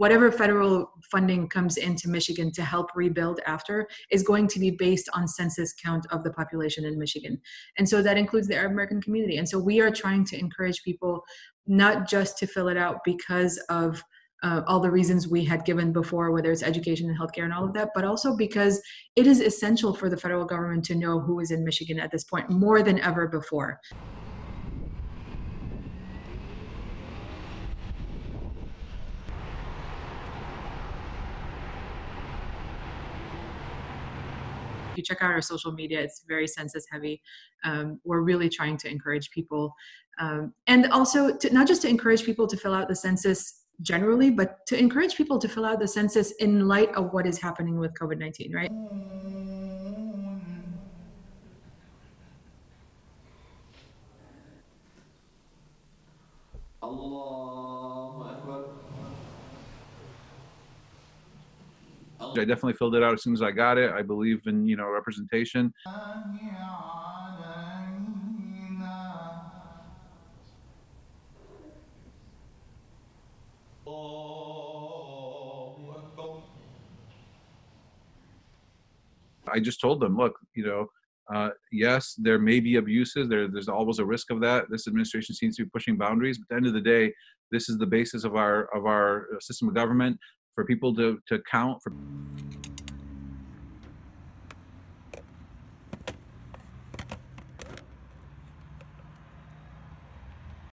whatever federal funding comes into Michigan to help rebuild after is going to be based on census count of the population in Michigan. And so that includes the Arab American community. And so we are trying to encourage people not just to fill it out because of all the reasons we had given before, whether it's education and healthcare and all of that, but also because it is essential for the federal government to know who is in Michigan at this point more than ever before. If you check out our social media, it's very census heavy. We're really trying to encourage people and also not just to encourage people to fill out the census generally, but to encourage people to fill out the census in light of what is happening with COVID-19, right? I definitely filled it out as soon as I got it. I believe in, you know, representation. I just told them, look, you know, yes, there may be abuses. There's always a risk of that. This administration seems to be pushing boundaries. But at the end of the day, this is the basis of our system of government, for people to count.